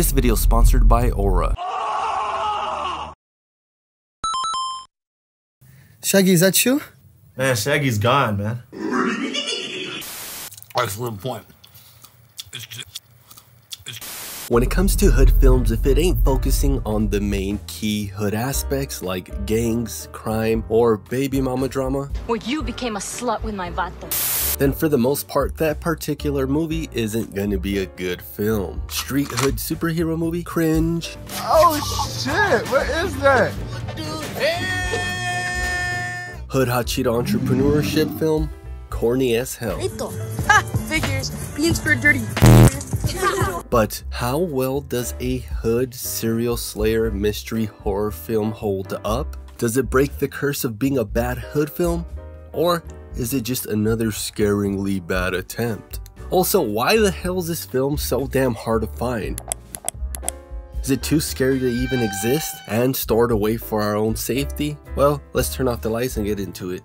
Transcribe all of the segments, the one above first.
This video is sponsored by Aura. Shaggy, is that you? Man, Shaggy's gone, man. Excellent point. When it comes to hood films, if it ain't focusing on the main key hood aspects like gangs, crime, or baby mama drama, or you became a slut with my vato, then for the most part, that particular movie isn't gonna be a good film. Street hood superhero movie? Cringe. Oh shit, what is that? Hood hot cheetah entrepreneurship film? Corny as hell. Ha! Figures. Beans for dirty. But how well does a hood serial slayer mystery horror film hold up? Does it break the curse of being a bad hood film? Or is it just another scaringly bad attempt? Also, why the hell is this film so damn hard to find? Is it too scary to even exist and stored away for our own safety? Well, let's turn off the lights and get into it.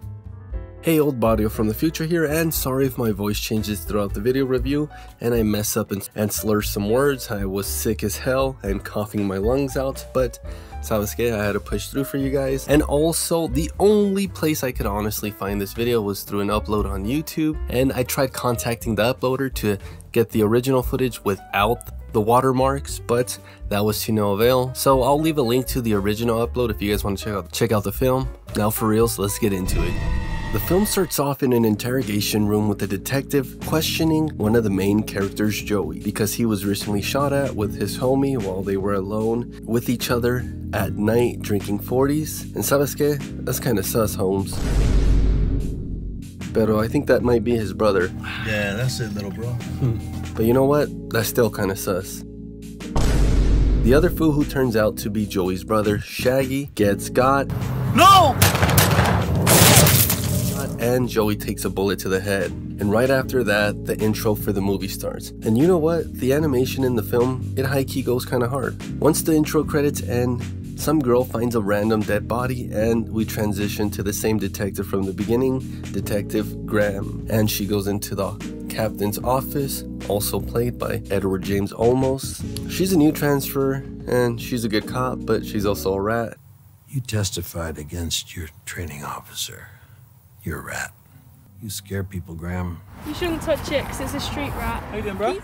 Hey, old Badio from the future here, and sorry if my voice changes throughout the video review and I mess up and slur some words. I was sick as hell and coughing my lungs out, but Sabasuke, I had to push through for you guys. And also, the only place I could honestly find this video was through an upload on YouTube, and I tried contacting the uploader to get the original footage without the watermarks, but that was to no avail. So I'll leave a link to the original upload if you guys want to check out the film. Now for reals, let's get into it. The film starts off in an interrogation room with a detective questioning one of the main characters, Joey, because he was recently shot at with his homie while they were alone with each other at night drinking 40s. And sabes que? That's kind of sus, Holmes. Pero I think that might be his brother. Yeah, that's it, little bro. But you know what? That's still kind of sus. The other fool, who turns out to be Joey's brother, Shaggy, gets got. No! And Joey takes a bullet to the head. And right after that, the intro for the movie starts. And you know what? The animation in the film, it high-key goes kind of hard. Once the intro credits end, some girl finds a random dead body, and we transition to the same detective from the beginning, Detective Graham. And she goes into the captain's office, also played by Edward James Olmos. She's a new transfer, and she's a good cop, but she's also a rat. You testified against your training officer. You're a rat. You scare people, Graham. You shouldn't touch it, because it's a street rat. How you doing, bro?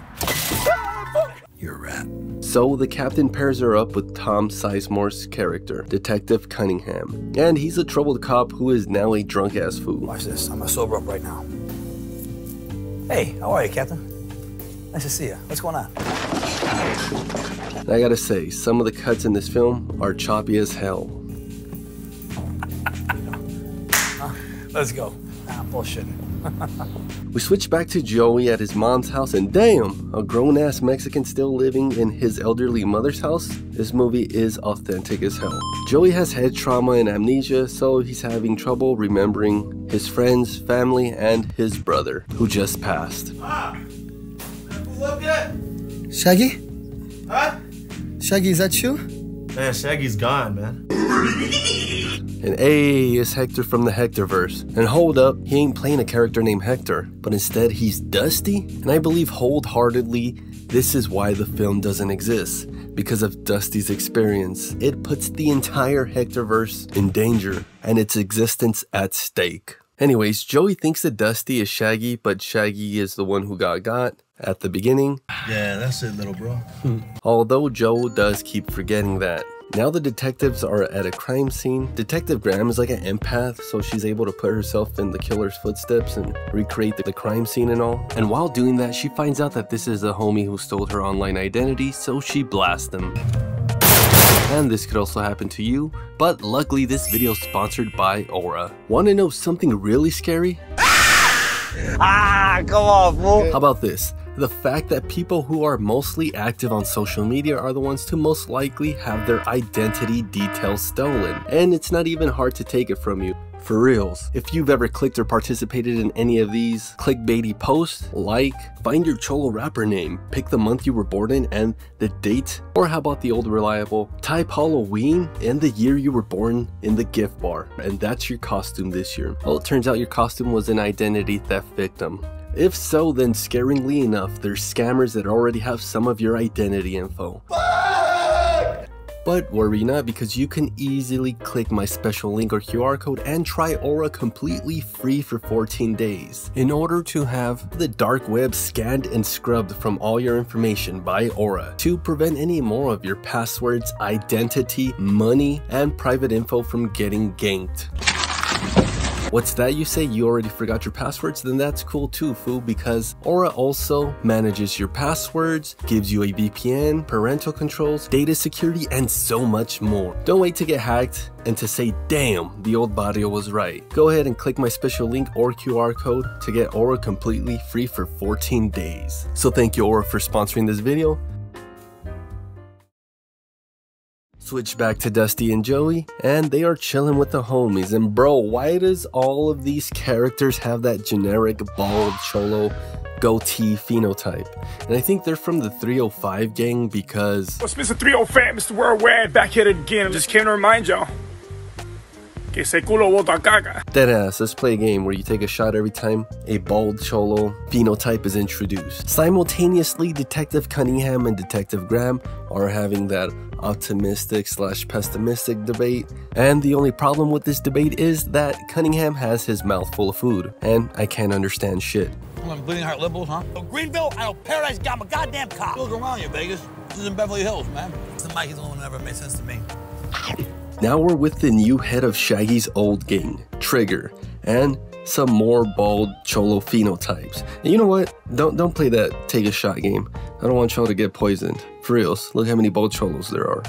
You're a rat. So the captain pairs her up with Tom Sizemore's character, Detective Cunningham. And he's a troubled cop who is now a drunk-ass fool. Watch this. I'm gonna sober up right now. Hey, how are you, Captain? Nice to see you. What's going on? I gotta say, some of the cuts in this film are choppy as hell. Let's go. Nah, bullshit. We switch back to Joey at his mom's house, and damn, a grown-ass Mexican still living in his elderly mother's house? This movie is authentic as hell. Joey has head trauma and amnesia, so he's having trouble remembering his friends, family, and his brother, who just passed. Who's up yet? Shaggy? Huh? Shaggy, is that you? Man, Shaggy's gone, man. And hey, it's Hector from the Hectorverse. And hold up, he ain't playing a character named Hector, but instead he's Dusty. And I believe wholeheartedly this is why the film doesn't exist, because of Dusty's experience. It puts the entire Hectorverse in danger and its existence at stake. Anyways, Joey thinks that Dusty is Shaggy, but Shaggy is the one who got at the beginning. Yeah, that's it, little bro. Although Joe does keep forgetting that. Now the detectives are at a crime scene. Detective Graham is like an empath, so she's able to put herself in the killer's footsteps and recreate the crime scene and all. And while doing that, she finds out that this is the homie who stole her online identity, so she blasts him. And this could also happen to you, but luckily this video is sponsored by Aura. Want to know something really scary? Ah, come on, bro. How about this? The fact that people who are mostly active on social media are the ones to most likely have their identity details stolen. And it's not even hard to take it from you. For reals, if you've ever clicked or participated in any of these clickbaity posts, like find your cholo rapper name, pick the month you were born in and the date, or how about the old reliable, type Halloween and the year you were born in the gift bar, and that's your costume this year. Well, it turns out your costume was an identity theft victim. If so, then scaringly enough, there's scammers that already have some of your identity info. But worry not, because you can easily click my special link or QR code and try Aura completely free for 14 days in order to have the dark web scanned and scrubbed from all your information by Aura to prevent any more of your passwords, identity, money, and private info from getting ganked. What's that you say? You already forgot your passwords? Then that's cool too, fool, because Aura also manages your passwords, gives you a VPN, parental controls, data security, and so much more. Don't wait to get hacked and to say, damn, the old barrio was right. Go ahead and click my special link or QR code to get Aura completely free for 14 days. So thank you, Aura, for sponsoring this video. Switch back to Dusty and Joey, and they are chilling with the homies. And bro, why does all of these characters have that generic bald cholo goatee phenotype? And I think they're from the 305 gang because... What's Mr. 305, Mr. Worldwide, back at it again. I just came to remind y'all. Deadass, let's play a game where you take a shot every time a bald cholo phenotype is introduced. Simultaneously, Detective Cunningham and Detective Graham are having that optimistic/pessimistic debate, and the only problem with this debate is that Cunningham has his mouth full of food, and I can't understand shit. Well, I'm bleeding heart liberals, huh? So Greenville, I know Paradise got my goddamn cop. Look around you, Vegas. This is in Beverly Hills, man. This is Mikey's the one that never made sense to me. Now we're with the new head of Shaggy's old gang, Trigger, and some more bald cholo phenotypes. And you know what? Don't play that take a shot game. I don't want y'all to get poisoned. For reals, look how many bald cholos there are.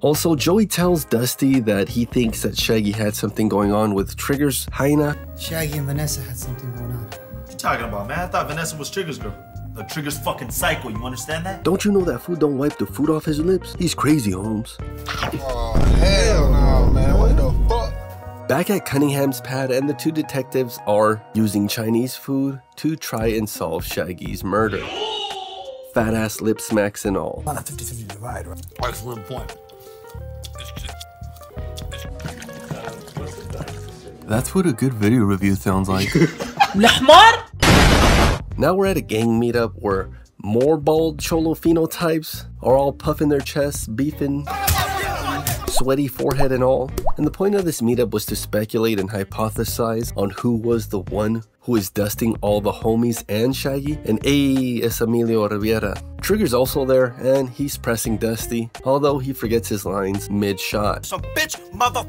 Also, Joey tells Dusty that he thinks that Shaggy had something going on with Trigger's hyena. Shaggy and Vanessa had something going on. What you talking about, man? I thought Vanessa was Trigger's girl. The Trigger's fucking psycho, you understand that? Don't you know that food don't wipe the food off his lips? He's crazy, Holmes. Oh, hell no, man. What the fuck? Back at Cunningham's pad, and the two detectives are using Chinese food to try and solve Shaggy's murder. Fat ass lip smacks and all. Not a 50-50 divide, right? Excellent point. That's what a good video review sounds like. Lahmar? Now we're at a gang meetup where more bald cholo phenotypes are all puffing their chests, beefing, sweaty forehead and all. And the point of this meetup was to speculate and hypothesize on who was the one who is dusting all the homies and Shaggy. And ay, es Emilio Riviera. Trigger's also there, and he's pressing Dusty, although he forgets his lines mid-shot. So bitch, mother...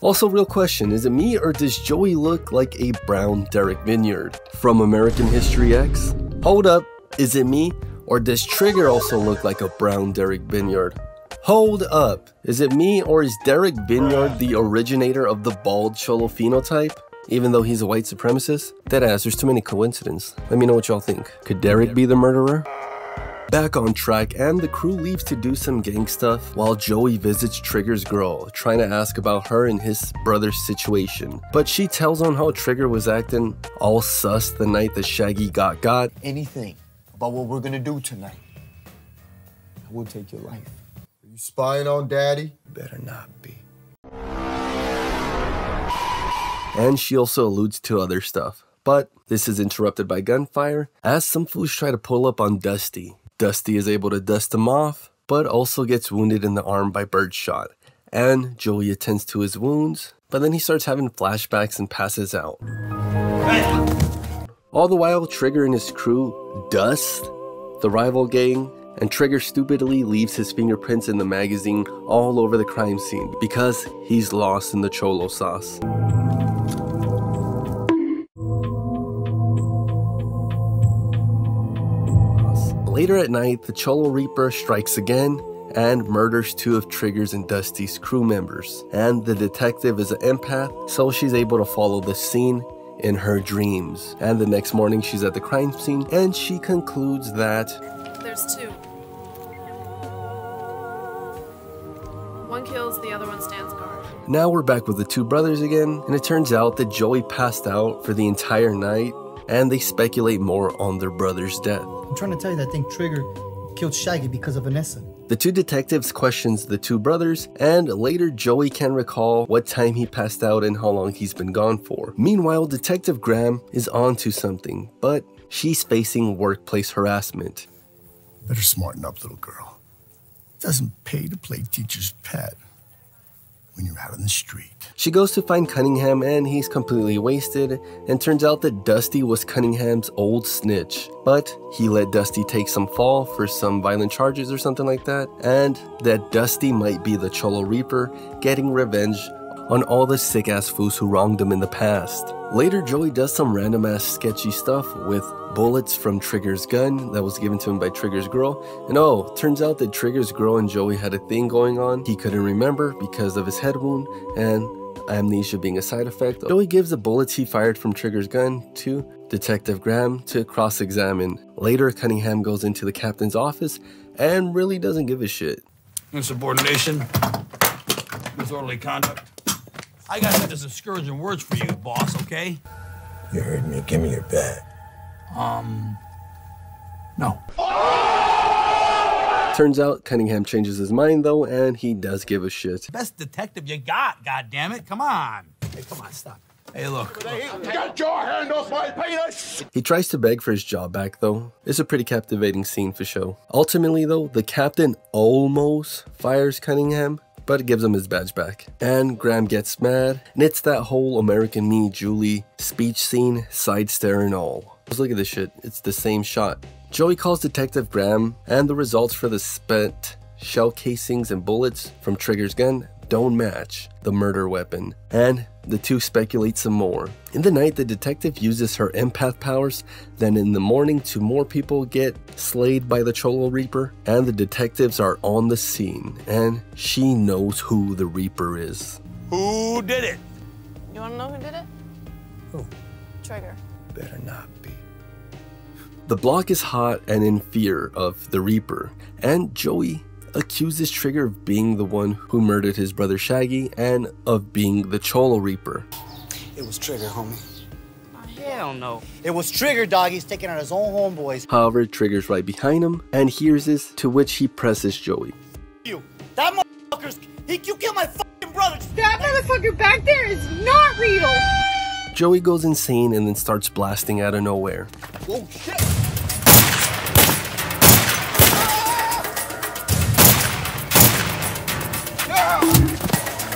Also, real question, is it me or does Joey look like a brown Derek Vineyard from American History X? Hold up, is it me or does Trigger also look like a brown Derek Vineyard? Hold up, is it me or is Derek Vineyard the originator of the bald cholo phenotype? Even though he's a white supremacist? Deadass, there's too many coincidences. Let me know what y'all think. Could Derek be the murderer? Back on track, and the crew leaves to do some gang stuff while Joey visits Trigger's girl, trying to ask about her and his brother's situation. But she tells on how Trigger was acting all sus the night that Shaggy got. Anything about what we're gonna do tonight, I will take your life. Are you spying on Daddy? You better not be. And she also alludes to other stuff. But this is interrupted by gunfire as some fools try to pull up on Dusty. Dusty is able to dust him off, but also gets wounded in the arm by birdshot. And Joey attends to his wounds, but then he starts having flashbacks and passes out. All the while, Trigger and his crew dust the rival gang, and Trigger stupidly leaves his fingerprints in the magazine all over the crime scene because he's lost in the cholo sauce. Later at night, the Cholo Reaper strikes again and murders two of Trigger's and Dusty's crew members. And the detective is an empath, so she's able to follow the scene in her dreams. And the next morning, she's at the crime scene, and she concludes that... There's two. One kills, the other one stands guard. Now we're back with the two brothers again, and it turns out that Joey passed out for the entire night, and they speculate more on their brother's death. I'm trying to tell you that I think Trigger killed Shaggy because of Vanessa. The two detectives questions the two brothers, and later Joey can recall what time he passed out and how long he's been gone for. Meanwhile, Detective Graham is onto something, but she's facing workplace harassment. Better smarten up, little girl. It doesn't pay to play teacher's pet when you're out on the street. She goes to find Cunningham, and he's completely wasted, and turns out that Dusty was Cunningham's old snitch. But he let Dusty take some fall for some violent charges or something like that, and that Dusty might be the Cholo Reaper getting revenge on all the sick-ass fools who wronged him in the past. Later, Joey does some random-ass sketchy stuff with bullets from Trigger's gun that was given to him by Trigger's girl. And oh, turns out that Trigger's girl and Joey had a thing going on. He couldn't remember because of his head wound and amnesia being a side effect. Joey gives the bullets he fired from Trigger's gun to Detective Graham to cross-examine. Later, Cunningham goes into the captain's office and really doesn't give a shit. Insubordination, disorderly conduct. I got some discouraging words for you, boss, okay? You heard me. Give me your bag. No. Turns out Cunningham changes his mind, though, and he does give a shit. Best detective you got, goddammit. Come on. Hey, come on, stop. Hey, look. Get your hand off my penis! He tries to beg for his job back, though. It's a pretty captivating scene for show. Ultimately, though, the captain almost fires Cunningham, but it gives him his badge back. And Graham gets mad, and it's that whole American Me, Julie speech scene, side stare and all. Just look at this shit, it's the same shot. Joey calls Detective Graham, and the results for the spent shell casings and bullets from Trigger's gun don't match the murder weapon, and the two speculate some more. In the night, the detective uses her empath powers, then in the morning, two more people get slayed by the Cholo Reaper, and the detectives are on the scene, and she knows who the Reaper is. Who did it? You wanna know who did it? Who? Trigger. Better not be. The block is hot and in fear of the Reaper, and Joey accuses Trigger of being the one who murdered his brother Shaggy and of being the Cholo Reaper. It was Trigger, homie. Hell no. It was Trigger, dog. He's taking out his own homeboys. However, Trigger's right behind him and hears this, to which he presses Joey. You, that motherfucker's, you killed my fucking brother. That motherfucker back there is not real. Joey goes insane and then starts blasting out of nowhere. Whoa, shit.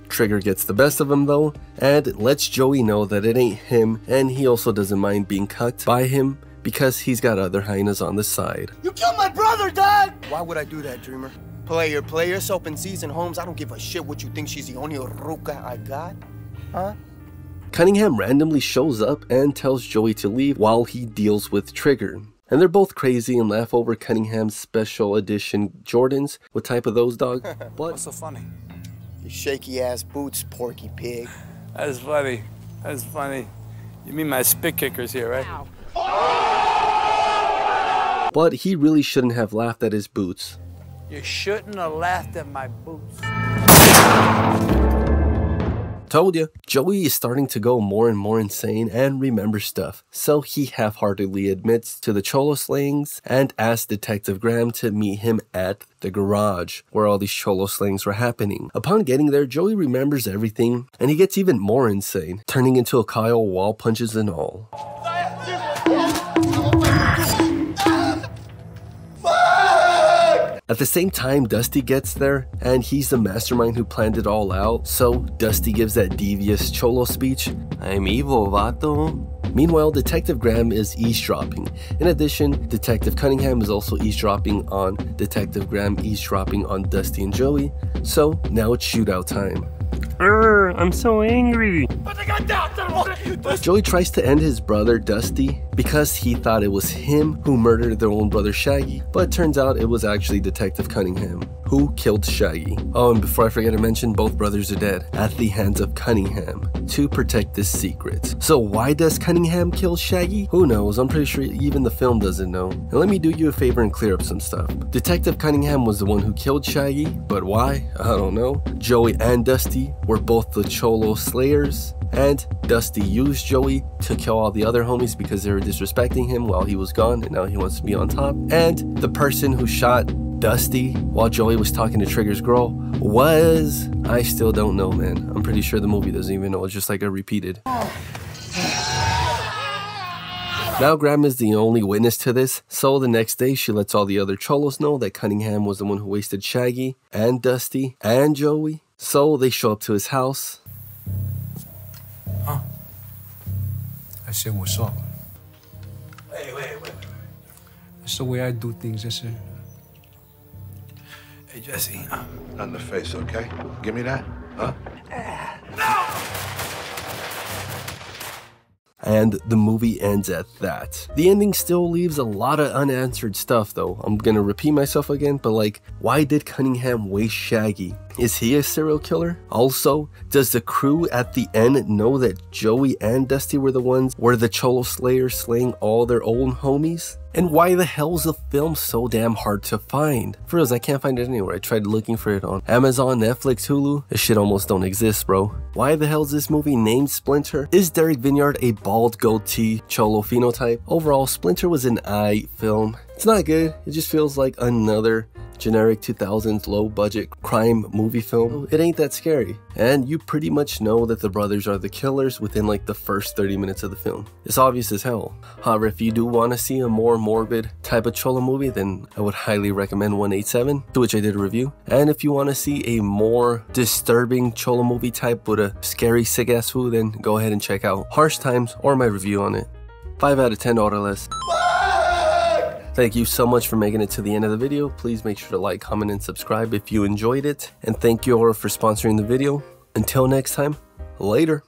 Trigger gets the best of him though, and lets Joey know that it ain't him, and he also doesn't mind being cucked by him because he's got other hyenas on the side. You killed my brother, Dad! Why would I do that, Dreamer? Play yourself in season, Holmes. I don't give a shit what you think. She's the only Ruka I got, huh? Cunningham randomly shows up and tells Joey to leave while he deals with Trigger. And they're both crazy and laugh over Cunningham's special edition Jordans. What type of those, dog? What's so funny? Shaky ass boots, Porky Pig. That's funny. That's funny. You mean my spit kicker's here, right? Ow. Oh! But he really shouldn't have laughed at his boots. You shouldn't have laughed at my boots. Told you. Joey is starting to go more and more insane and remember stuff, so he half-heartedly admits to the Cholo slayings and asks Detective Graham to meet him at the garage where all these Cholo slayings were happening. Upon getting there, Joey remembers everything and he gets even more insane, turning into a Kyle, wall punches and all. At the same time, Dusty gets there, and he's the mastermind who planned it all out, so Dusty gives that devious Cholo speech, I'm evil, vato. Meanwhile, Detective Graham is eavesdropping. In addition, Detective Cunningham is also eavesdropping on Detective Graham, eavesdropping on Dusty and Joey, so now it's shootout time. I'm so angry. Joey tries to end his brother Dusty because he thought it was him who murdered their own brother Shaggy, but it turns out it was actually Detective Cunningham who killed Shaggy. Oh, and before I forget to mention, both brothers are dead at the hands of Cunningham to protect this secret. So why does Cunningham kill Shaggy? Who knows? I'm pretty sure even the film doesn't know. And let me do you a favor and clear up some stuff. Detective Cunningham was the one who killed Shaggy, but why? I don't know. Joey and Dusty were both the Cholo Slayers, and Dusty used Joey to kill all the other homies because they were disrespecting him while he was gone, and now he wants to be on top. And the person who shot Dusty while Joey was talking to Trigger's girl was... I still don't know, man. I'm pretty sure the movie doesn't even know. It's just like I repeated. Now Grandma's the only witness to this, so the next day she lets all the other cholos know that Cunningham was the one who wasted Shaggy and Dusty and Joey. So they show up to his house. Huh? I said, what's up? Wait. That's the way I do things, that's it. Hey, Jesse. On the face, okay? Give me that, huh? And the movie ends at that. The ending still leaves a lot of unanswered stuff though. I'm gonna repeat myself again, but like, why did Cunningham waste Shaggy? Is he a serial killer? Also, does the crew at the end know that Joey and Dusty were the Cholo Slayers slaying all their old homies? And why the hell is the film so damn hard to find? For reals, I can't find it anywhere. I tried looking for it on Amazon, Netflix, Hulu. This shit almost don't exist, bro. Why the hell is this movie named Splinter? Is Derek Vineyard a bald goatee Cholo phenotype? Overall, Splinter was an aight film. It's not good. It just feels like another generic 2000s low-budget crime movie film. It ain't that scary. And you pretty much know that the brothers are the killers within like the first 30 minutes of the film. It's obvious as hell. However, if you do want to see a more morbid type of Cholo movie, then I would highly recommend 187, to which I did a review. And if you want to see a more disturbing Cholo movie type with a scary sick-ass food, then go ahead and check out Harsh Times or my review on it. 5 out of 10 or less. Thank you so much for making it to the end of the video. Please make sure to like, comment, and subscribe if you enjoyed it. And thank you, Aura, for sponsoring the video. Until next time, later.